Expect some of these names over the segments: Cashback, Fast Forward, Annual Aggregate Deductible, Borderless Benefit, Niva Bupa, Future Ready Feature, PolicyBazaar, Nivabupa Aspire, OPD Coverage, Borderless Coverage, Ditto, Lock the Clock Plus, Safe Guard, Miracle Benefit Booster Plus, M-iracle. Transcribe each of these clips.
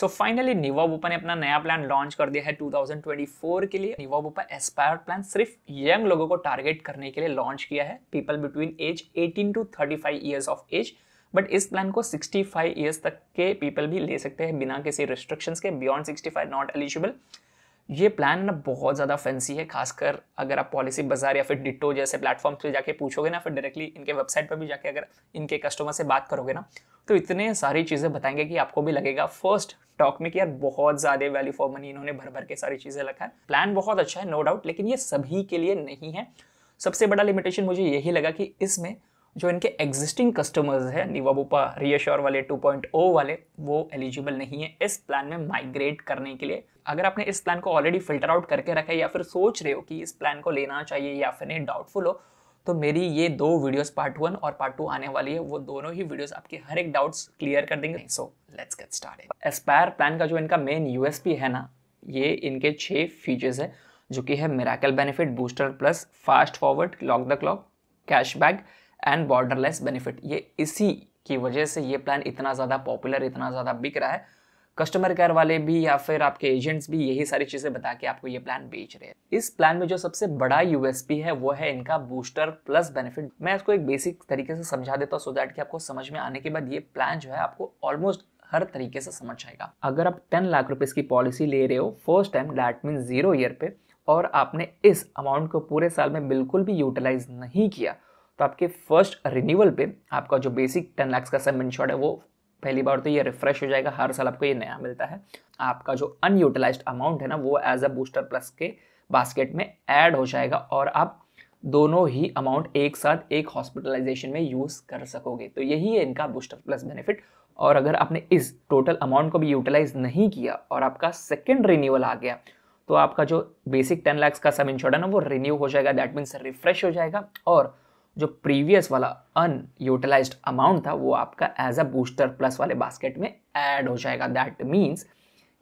So finally निवाबुपा ने अपना नया प्लान लॉन्च कर दिया है 2024 के लिए। निवाबुपा एस्पायर प्लान सिर्फ यंग लोगों को टारगेट करने के लिए लॉन्च किया है, people between age 18 to 35 years of age. But इस प्लान को 65 ईयर्स तक के पीपल भी ले सकते हैं बिना किसी रिस्ट्रिक्शंस के। Beyond 65 not eligible. ये प्लान ना बहुत ज़्यादा फैंसी है, खासकर अगर आप पॉलिसी बाजार या फिर डिटो जैसे प्लेटफॉर्म पे जाके पूछोगे ना, फिर डायरेक्टली इनके वेबसाइट पर भी जाके अगर इनके कस्टमर से बात करोगे ना, तो इतने सारी चीज़ें बताएंगे कि आपको भी लगेगा फर्स्ट टॉक में कि यार बहुत ज़्यादा वैल्यू फॉर मनी इन्होंने भर भर के सारी चीज़ें रखा है। प्लान बहुत अच्छा है नो डाउट, लेकिन ये सभी के लिए नहीं है। सबसे बड़ा लिमिटेशन मुझे यही लगा कि इसमें जो इनके एग्जिस्टिंग कस्टमर्स हैं निवाबुपा रियश्योर वाले 2.0 वाले, वो एलिजिबल नहीं है इस प्लान में माइग्रेट करने के लिए। अगर आपने इस प्लान को ऑलरेडी फिल्टर आउट करके रखा है या फिर सोच रहे हो कि इस प्लान को लेना चाहिए या फिर नहीं, डाउटफुल हो, तो मेरी ये दो वीडियोस पार्ट 1 और पार्ट 2 आने वाली है, वो दोनों ही वीडियोस आपके हर एक डाउट्स क्लियर कर देंगे। So let's get started. Aspire plan का जो इनका मेन यूएसपी है ना, ये इनके 6 फीचर्स है जो कि है miracle benefit booster plus, fast forward, lock the clock, cashback and borderless benefit. ये इसी की वजह से ये प्लान इतना ज़्यादा पॉपुलर, इतना ज़्यादा बिक रहा है। कस्टमर केयर वाले भी या फिर आपके एजेंट्स भी यही सारी चीज़ें बता के आपको ये प्लान बेच रहे हैं। इस प्लान में जो सबसे बड़ा यूएसपी है वो है इनका बूस्टर प्लस बेनिफिट। मैं इसको एक बेसिक तरीके से समझा देता हूँ सो दैट कि आपको समझ में आने के बाद ये प्लान जो है आपको ऑलमोस्ट हर तरीके से समझ आएगा। अगर आप 10 लाख रुपीज़ की पॉलिसी ले रहे हो first time, that means 0 year पे, और आपने इस अमाउंट को पूरे साल में बिल्कुल भी यूटिलाइज नहीं किया, तो आपके फर्स्ट रिन्यूअल पे आपका जो बेसिक 10 लाख का सम इंश्योर्ड है वो पहली बार तो ये रिफ्रेश हो जाएगा। हर साल आपको ये नया मिलता है। आपका जो अनयूटिलाइज्ड अमाउंट है ना, वो एज अ बूस्टर प्लस के बास्केट में ऐड हो जाएगा और आप दोनों ही अमाउंट एक साथ एक हॉस्पिटलाइजेशन में यूज़ कर सकोगे। तो यही है इनका बूस्टर प्लस बेनिफिट। और अगर आपने इस टोटल अमाउंट को भी यूटिलाइज नहीं किया और आपका सेकेंड रिन्यूअल आ गया, तो आपका जो बेसिक 10 लाख का सम इंश्योर्ड है ना, वो रिन्यू हो जाएगा, दैट मीन्स रिफ्रेश हो जाएगा, और जो प्रीवियस वाला अनयूटिलाइज्ड अमाउंट था वो आपका एज अ बूस्टर प्लस वाले बास्केट में ऐड हो जाएगा। दैट मीन्स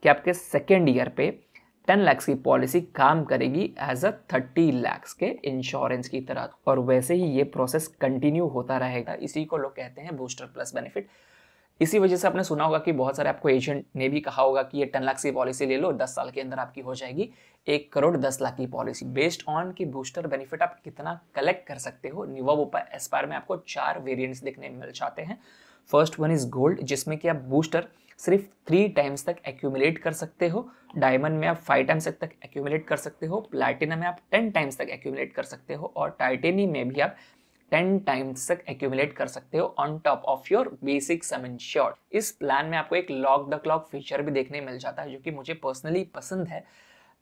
कि आपके सेकेंड ईयर पे 10 लाख की पॉलिसी काम करेगी एज अ 30 लाख के इंश्योरेंस की तरह, और वैसे ही ये प्रोसेस कंटिन्यू होता रहेगा। इसी को लोग कहते हैं बूस्टर प्लस बेनिफिट। इसी वजह से आपने सुना होगा कि बहुत सारे आपको एजेंट ने भी कहा होगा कि ये 10 लाख की पॉलिसी ले लो, 10 साल के अंदर आपकी हो जाएगी 1 करोड़ 10 लाख की पॉलिसी। बेस्ड ऑन कि बूस्टर बेनिफिट आप कितना कलेक्ट कर सकते हो, निवाबुपा एस्पायर में आपको 4 वेरिएंट्स देखने मिल जाते हैं। फर्स्ट वन इज गोल्ड, जिसमें कि आप बूस्टर सिर्फ 3 टाइम्स तक एक्यूमुलेट कर सकते हो। डायमंड में आप 5 टाइम्स तक एक्यूमुलेट कर सकते हो। प्लैटिनम में आप 10 टाइम्स तक एक्यूमुलेट कर सकते हो, और टाइटेनियम में भी आप 10 टाइम्स तक एक्यूमुलेट कर सकते हो on top of your basic sum insured. इस प्लान में आपको एक लॉक द क्लॉक फीचर भी देखने मिल जाता है, जो कि मुझे पर्सनली पसंद है।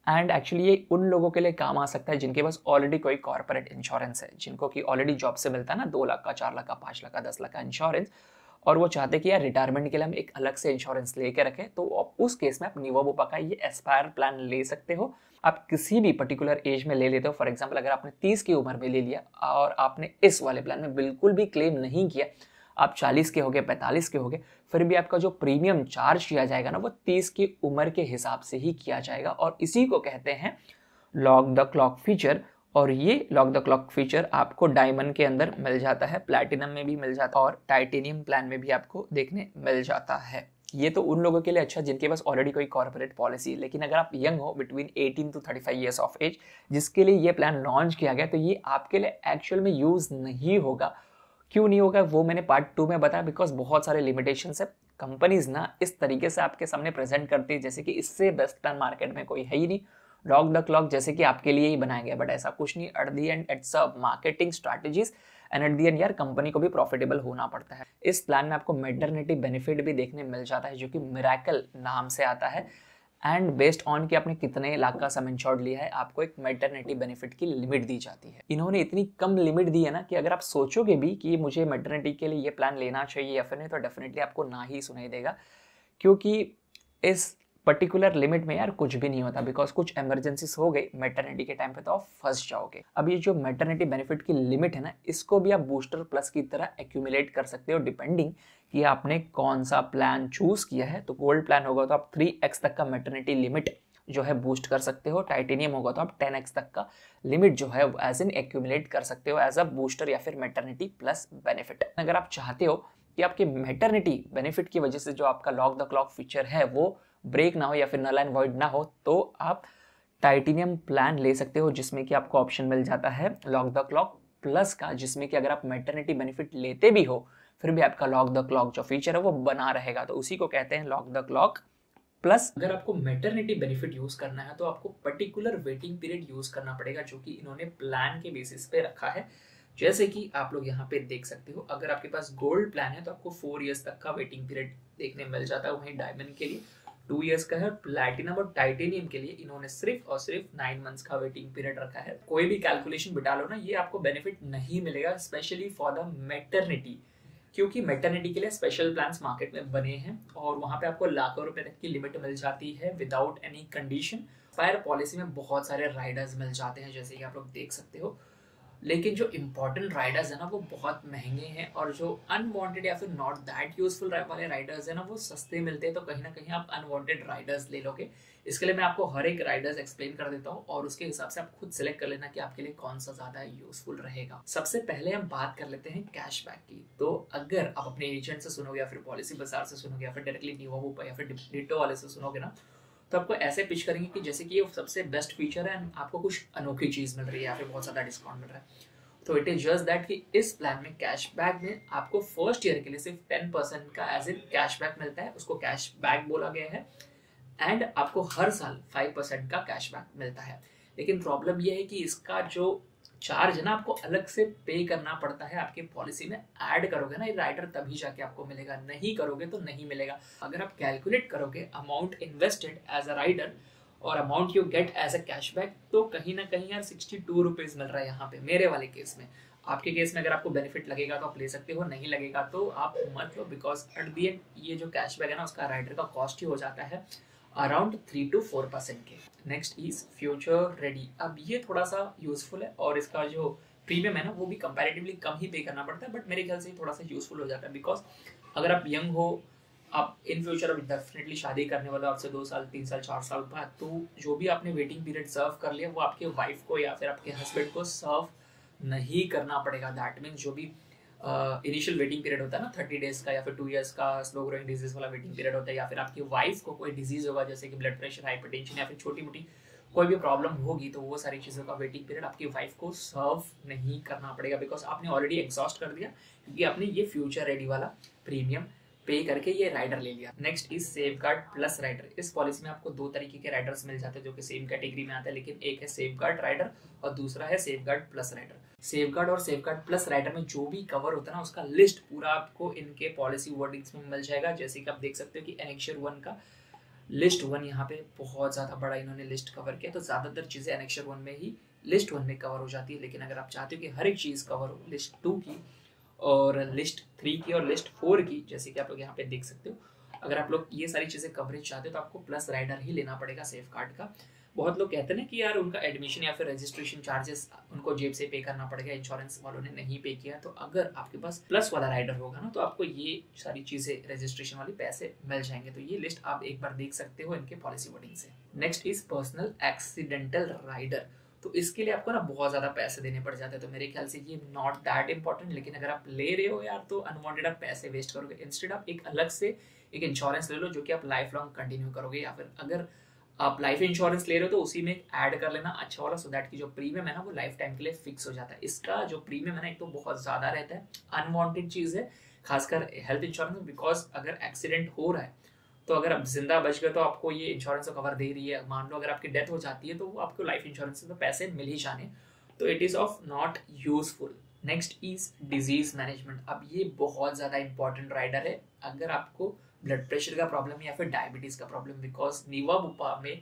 एंड एक्चुअली ये उन लोगों के लिए काम आ सकता है जिनके पास ऑलरेडी कोई कॉर्पोरेट इंश्योरेंस है, जिनको कि ऑलरेडी जॉब से मिलता है ना 2 लाख का, 4 लाख का, 5 लाख का, 10 लाख का इंश्योरेंस, और वो चाहते हैं कि यार रिटायरमेंट के लिए हम एक अलग से इंश्योरेंस लेके रखें, तो उस केस में आप निवाबुपा का ये एस्पायर प्लान ले सकते हो। आप किसी भी पर्टिकुलर एज में ले लेते हो। फॉर एग्जांपल, अगर आपने 30 की उम्र में ले लिया और आपने इस वाले प्लान में बिल्कुल भी क्लेम नहीं किया, आप 40 के हो गए, 45 के हो गए, फिर भी आपका जो प्रीमियम चार्ज किया जाएगा ना, वो 30 की उम्र के हिसाब से ही किया जाएगा, और इसी को कहते हैं लॉक द क्लॉक फीचर। और ये लॉक द क्लॉक फीचर आपको डायमंड के अंदर मिल जाता है, प्लैटिनम में भी मिल जाता है, और टाइटेनियम प्लान में भी आपको देखने मिल जाता है। ये तो उन लोगों के लिए अच्छा जिनके पास ऑलरेडी कोई कॉर्पोरेट पॉलिसी है, लेकिन अगर आप यंग हो between 18 to 35 years of age, जिसके लिए ये प्लान लॉन्च किया गया, तो ये आपके लिए एक्चुअल में यूज़ नहीं होगा। क्यों नहीं होगा वो मैंने पार्ट 2 में बताया, बिकॉज बहुत सारे लिमिटेशंस है। कंपनीज ना इस तरीके से आपके सामने प्रेजेंट करती है जैसे कि इससे बेस्ट प्लान मार्केट में कोई है ही नहीं। लॉक द क्लॉक जैसे कि आपके लिए ही बनाया गया, बट ऐसा कुछ नहीं। At the end it's a marketing strategies, and at the end यार कंपनी को भी प्रॉफिटेबल होना पड़ता है। इस प्लान में आपको मैटरनिटी बेनिफिट भी देखने मिल जाता है, जो कि मिरेकल नाम से आता है। एंड बेस्ड ऑन कि आपने कितने लाख का सम इंश्योर्ड लिया है, आपको एक मैटरनिटी बेनिफिट की लिमिट दी जाती है। इन्होंने इतनी कम लिमिट दी है ना कि अगर आप सोचोगे भी कि मुझे मैटरनिटी के लिए ये प्लान लेना चाहिए या फिर नहीं, तो डेफिनेटली आपको ना ही सुनाई देगा, क्योंकि इस पर्टिकुलर लिमिट में यार कुछ भी नहीं होता। बिकॉज कुछ एमरजेंसीज हो गई मैटरनिटी के टाइम पे, तो आप फंस जाओगे। अब ये जो मैटरनिटी बेनिफिट की लिमिट है ना, इसको भी आप बूस्टर प्लस की तरह एक्यूमुलेट कर सकते हो, डिपेंडिंग कि आपने कौन सा प्लान चूज किया है। तो गोल्ड प्लान होगा तो आप 3x तक का मैटरनिटी लिमिट जो है बूस्ट कर सकते हो। टाइटेनियम होगा तो आप 10x तक का लिमिट जो है एज इन एक्यूमुलेट कर सकते हो एज अ बूस्टर या फिर मैटरनिटी प्लस बेनिफिट। अगर आप चाहते हो कि आपके मैटरनिटी बेनिफिट की वजह से जो आपका लॉक द क्लॉक फीचर है वो ब्रेक ना हो या फिर नल एंड वॉइड ना हो, तो आप टाइटेनियम प्लान ले सकते हो जिसमें कि आपको ऑप्शन मिल जाता है लॉक द क्लॉक प्लस का, जिसमें कि अगर आप मैटरनिटी बेनिफिट लेते भी हो फिर भी आपका लॉक द क्लॉक जो फीचर है वो बना रहेगा, तो उसी को कहते हैं लॉक द क्लॉक प्लस। अगर आपको मैटरनिटी बेनिफिट यूज करना है तो आपको पर्टिकुलर वेटिंग पीरियड यूज करना पड़ेगा जो कि इन्होंने प्लान के बेसिस पे रखा है। जैसे कि आप लोग यहाँ पे देख सकते हो, अगर आपके पास गोल्ड प्लान है तो आपको 4 इयर्स तक का वेटिंग पीरियड देखने मिल जाता है, वहीं डायमंड के लिए 2 इयर्स का है, प्लैटिनम और टाइटेनियम के लिए इन्होंने सिर्फ और सिर्फ 9 मंथ्स का वेटिंग पीरियड रखा है। कोई भी कैलकुलेशन बिटा लो ना, ये आपको बेनिफिट नहीं मिलेगा स्पेशली फॉर द मैटरनिटी, क्योंकि मैटरनिटी के लिए स्पेशल प्लान्स मार्केट में बने हैं और वहाँ पे आपको लाखों रुपए तक की लिमिट मिल जाती है without any condition. Fire policy में बहुत सारे राइडर्स मिल जाते हैं जैसे कि आप लोग देख सकते हो, लेकिन जो इम्पोर्टेंट राइडर्स है ना वो बहुत महंगे हैं और जो अनवांटेड या फिर नॉट दैट यूजफुल वाले राइडर्स है ना वो सस्ते मिलते हैं, तो कहीं ना कहीं आप अनवांटेड राइडर्स ले लोगे। इसके लिए मैं आपको हर एक राइडर्स एक्सप्लेन कर देता हूँ और उसके हिसाब से आप खुद सेलेक्ट कर लेना कि आपके लिए कौन सा ज्यादा यूजफुल रहेगा। सबसे पहले हम बात कर लेते हैं कैशबैक की। तो अगर आप अपने एजेंट से सुनोगे या फिर पॉलिसी बाजार से सुनोगे या फिर डायरेक्टली निवा बुपा या फिर डिटो वाले से सुनोगे ना, तो आपको ऐसे पिच करेंगे कि जैसे कि ये सबसे बेस्ट फीचर है एंड आपको कुछ अनोखी चीज़ मिल रही है या फिर बहुत ज़्यादा डिस्काउंट मिल रहा है। तो इट इज जस्ट दैट कि इस प्लान में कैशबैक में आपको फर्स्ट ईयर के लिए सिर्फ 10% का एज ए कैशबैक मिलता है, उसको कैशबैक बोला गया है, एंड आपको हर साल 5% का कैशबैक मिलता है। लेकिन प्रॉब्लम यह है कि इसका जो चार्ज है ना आपको अलग से पे करना पड़ता है, आपके पॉलिसी में ऐड करोगे ना ये राइडर तभी जाके आपको मिलेगा, नहीं करोगे तो नहीं मिलेगा। अगर आप कैलकुलेट करोगे amount invested as a rider और amount you get as a cashback, तो कहीं ना कहीं यार 62 रुपीज़ मिल रहा है यहाँ पे मेरे वाले केस में। आपके केस में अगर आपको बेनिफिट लगेगा तो आप ले सकते हो, नहीं लगेगा तो आप मत लो, बिकॉज एट दी एंड ये जो कैशबैक है ना उसका राइडर का कॉस्ट ही हो जाता है अराउंड 3 to 4% के। Next is future ready. अब ये थोड़ा सा यूजफुल है और इसका जो प्रीमियम है ना वो भी कंपैरेटिवली कम ही पे करना पड़ता है, बट मेरे ख्याल से थोड़ा सा यूजफुल हो जाता है बिकॉज अगर आप यंग हो, आप इन फ्यूचर अब डेफिनेटली शादी करने वाले आपसे 2 साल 3 साल 4 साल बाद, तो जो भी आपने वेटिंग पीरियड सर्व कर लिया वो आपके वाइफ को या फिर आपके हस्बैंड को सर्व नहीं करना पड़ेगा। दैट मीन्स जो भी इनिशियल वेटिंग पीरियड होता है ना 30 डेज का या फिर 2 इयर्स का स्लो ग्रोइंग डिजीज वाला वेटिंग पीरियड होता है, या फिर आपकी वाइफ को कोई डिजीज होगा जैसे कि ब्लड प्रेशर, हाइपरटेंशन या फिर छोटी मोटी कोई भी प्रॉब्लम होगी, तो वो सारी चीज़ों का वेटिंग पीरियड आपकी वाइफ को सर्व नहीं करना पड़ेगा बिकॉज आपने ऑलरेडी एग्जॉस्ट कर दिया क्योंकि आपने ये फ्यूचर रेडी वाला प्रीमियम पे करके ये राइडर ले लिया। Next is safeguard plus rider. इस पॉलिसी में आपको 2 तरीके के राइडर्स मिल जाते हैं जो कि सेम कैटेगरी में आते हैं, लेकिन एक है सेफ गार्ड राइडर और दूसरा है safeguard plus rider. Safeguard और सेफ गार्ड प्लस राइडर में जो भी कवर होता है ना उसका लिस्ट पूरा आपको इनके पॉलिसी वर्डिंग्स में मिल जाएगा, जैसे कि आप देख सकते हो कि एनेक्शर 1 का लिस्ट 1 यहाँ पे बहुत ज़्यादा बड़ा इन्होंने लिस्ट कवर किया, तो ज़्यादातर चीज़ें एनेक्शर 1 में ही लिस्ट 1 में कवर हो जाती है। लेकिन अगर आप चाहते हो कि हर एक चीज़ कवर हो लिस्ट 2 की और लिस्ट 3 की और लिस्ट 4 की, जैसे कि आप लोग यहाँ पे देख सकते हो, अगर आप लोग ये सारी चीज़ें कवरेज चाहते हो तो आपको प्लस राइडर ही लेना पड़ेगा सेफ कार्ड का। बहुत लोग कहते हैं ना कि यार उनका एडमिशन या फिर रजिस्ट्रेशन चार्जेस उनको जेब से पे करना पड़ेगा, इंश्योरेंस वालों ने नहीं पे किया, तो अगर आपके पास प्लस वाला राइडर होगा ना तो आपको ये सारी चीज़ें रजिस्ट्रेशन वाली पैसे मिल जाएंगे। तो ये लिस्ट आप एक बार देख सकते हो इनके पॉलिसी वर्डिंग से। Next is personal accidental rider. तो इसके लिए आपको ना बहुत ज़्यादा पैसे देने पड़ जाते हैं, तो मेरे ख्याल से ये नॉट दैट इम्पॉर्टेंट, लेकिन अगर आप ले रहे हो यार तो अनवांटेड आप पैसे वेस्ट करोगे। इंस्टेड आप एक अलग से एक इंश्योरेंस ले लो जो कि आप लाइफ लॉन्ग कंटिन्यू करोगे, या फिर अगर आप लाइफ इंश्योरेंस ले रहे हो तो उसी में ऐड कर लेना अच्छा वाला, सो दैट की जो प्रीमियम है ना वो लाइफ टाइम के लिए फिक्स हो जाता है। इसका जो प्रीमियम है ना एक तो बहुत ज़्यादा रहता है, अनवांटेड चीज़ है खासकर हेल्थ इंश्योरेंस, बिकॉज अगर एक्सीडेंट हो रहा है तो अगर आप जिंदा बच गए तो आपको ये इंश्योरेंस कवर दे रही है, मान लो अगर आपकी डेथ हो जाती है तो वो आपको लाइफ इंश्योरेंस में पैसे मिल ही जाने, तो it is of not useful. Next is disease management. अब ये बहुत ज़्यादा इंपॉर्टेंट राइडर है अगर आपको ब्लड प्रेशर का प्रॉब्लम है या फिर डायबिटीज़ का प्रॉब्लम, बिकॉज निवा बुपा में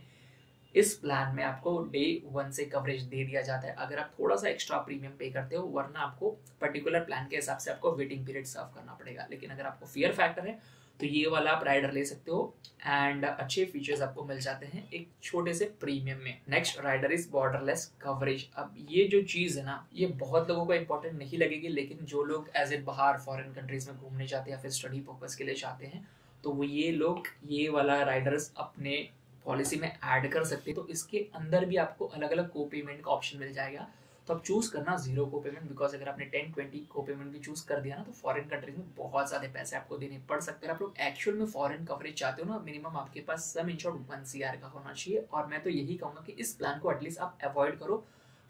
इस प्लान में आपको डे 1 से कवरेज दे दिया जाता है अगर आप थोड़ा सा एक्स्ट्रा प्रीमियम पे करते हो, वरना आपको पर्टिकुलर प्लान के हिसाब से आपको वेटिंग पीरियड सर्व करना पड़ेगा। लेकिन अगर आपको फियर फैक्टर है तो ये वाला आप राइडर ले सकते हो एंड अच्छे फीचर्स आपको मिल जाते हैं एक छोटे से प्रीमियम में। Next rider is borderless coverage. अब ये जो चीज़ है ना ये बहुत लोगों को इम्पोर्टेंट नहीं लगेगी, लेकिन जो लोग एज ए बाहर फॉरेन कंट्रीज में घूमने जाते हैं या फिर स्टडी पर्पज के लिए जाते हैं तो वो ये लोग ये वाला राइडर्स अपने पॉलिसी में ऐड कर सकते हैं। तो इसके अंदर भी आपको अलग अलग को पेमेंट का ऑप्शन मिल जाएगा, तो आप चूज़ करना जीरो को पेमेंट, बिकॉज अगर आपने 10-20 को पेमेंट भी चूज़ कर दिया ना तो फॉरेन कंट्रीज में बहुत ज़्यादा पैसे आपको देने पड़ सकते हैं। आप लोग एक्चुअल में फॉरेन कवरेज चाहते हो ना, मिनिमम आपके पास सम इंश्योर्ड 1 CR का होना चाहिए, और मैं तो यही कहूँगा कि इस प्लान को एटलीस्ट आप अवॉइड करो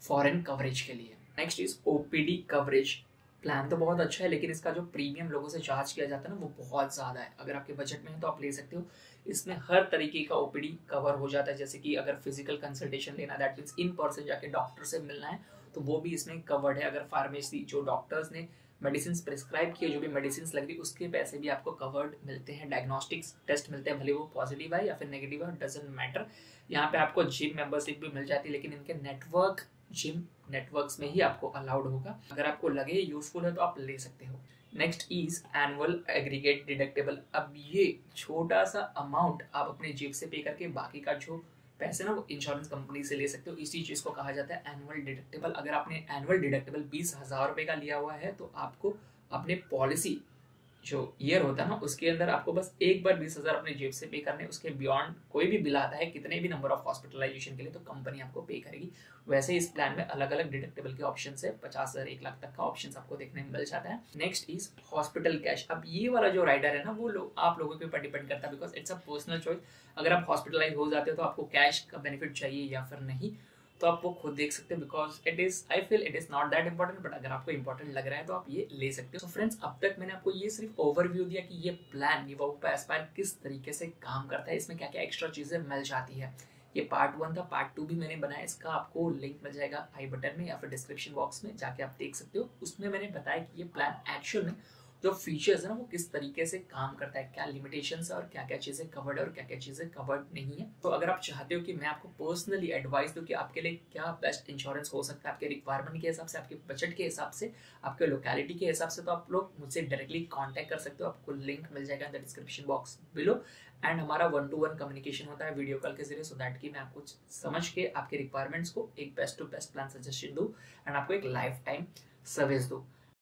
फॉरेन कवरेज के लिए। Next is OPD coverage. Plan तो बहुत अच्छा है लेकिन इसका जो प्रीमियम लोगों से चार्ज किया जाता है ना वो बहुत ज़्यादा है। अगर आपके बजट में है तो आप ले सकते हो, इसमें हर तरीके का OPD कवर हो जाता है, जैसे कि अगर फिजिकल कंसल्टेशन लेना है दैट मीन्स इन पर्सन जाके डॉक्टर से मिलना है तो वो भी इसमें कवर्ड है। अगर फार्मेसी जो डॉक्टर्स ने मेडिसिन प्रिस्क्राइब किए, जो भी मेडिसिन लग रही उसके पैसे भी आपको कवर्ड मिलते हैं। डायग्नोस्टिक्स टेस्ट मिलते हैं, भले वो पॉजिटिव है या फिर नेगेटिव है, डजेंट मैटर। यहाँ पे आपको जिम मेंबरशिप भी मिल जाती है लेकिन इनके नेटवर्क जिम नेटवर्क्स में ही आपको अलाउड होगा। अगर आपको लगे यूजफुल है तो आप ले सकते हो। Next is annual aggregate deductible. अब ये छोटा सा अमाउंट आप अपने जेब से पे करके बाकी का जो पैसे ना वो इंश्योरेंस कंपनी से ले सकते हो, इसी चीज़ को कहा जाता है एनुअल डिडक्टेबल। अगर आपने एनुअल डिडक्टेबल 20,000 रुपये का लिया हुआ है तो आपको अपने पॉलिसी जो ईयर होता है ना उसके अंदर आपको बस एक बार 20,000 अपने जेब से पे करने, उसके बियॉन्ड कोई भी बिल आता है कितने भी नंबर ऑफ हॉस्पिटलाइजेशन के लिए तो कंपनी आपको पे करेगी। वैसे इस प्लान में अलग अलग डिडक्टेबल के ऑप्शन है, 50,000 1 लाख तक का ऑप्शन आपको देखने में मिल जाता है। Next is hospital cash. अब ये वाला जो राइडर है ना वो आप लोगों के ऊपर डिपेंड करता है, because it's a personal choice. अगर आप हॉस्पिटलाइज हो जाते हो तो आपको कैश का बेनिफिट चाहिए या फिर नहीं तो आप वो खुद देख सकते हैं, because it is I feel it is not that important, but अगर आपको इंपॉर्टेंट लग रहा है तो आप ये ले सकते हो। तो फ्रेंड्स अब तक मैंने आपको ये सिर्फ ओवरव्यू दिया कि ये प्लान निवाबुपा एस्पायर किस तरीके से काम करता है, इसमें क्या क्या एक्स्ट्रा चीज़ें मिल जाती है। ये पार्ट 1 था, पार्ट 2 भी मैंने बनाया, इसका आपको लिंक मिल जाएगा आई बटन में या फिर डिस्क्रिप्शन बॉक्स में, जाके आप देख सकते हो। उसमें मैंने बताया कि ये प्लान एक्चुअल में जो फीचर्स है ना वो किस तरीके से काम करता है, क्या लिमिटेशंस है और क्या क्या चीज़ें कवर्ड है और क्या क्या चीज़ें कवर्ड नहीं है। तो अगर आप चाहते हो कि मैं आपको पर्सनली एडवाइस दूँ कि आपके लिए क्या बेस्ट इंश्योरेंस हो सकता है आपके रिक्वायरमेंट के हिसाब से, आपके बजट के हिसाब से, आपके लोकेलिटी के हिसाब से, तो आप लोग मुझसे डायरेक्टली कॉन्टैक्ट कर सकते हो। आपको लिंक मिल जाएगा the description box below, and हमारा 1-to-1 कम्युनिकेशन होता है वीडियो कॉल के जरिए, सो दैट कि मैं आपको समझ के आपके रिक्वायरमेंट्स को एक best to best plan suggestion दूँ एंड आपको एक लाइफ टाइम सर्विस दूँ।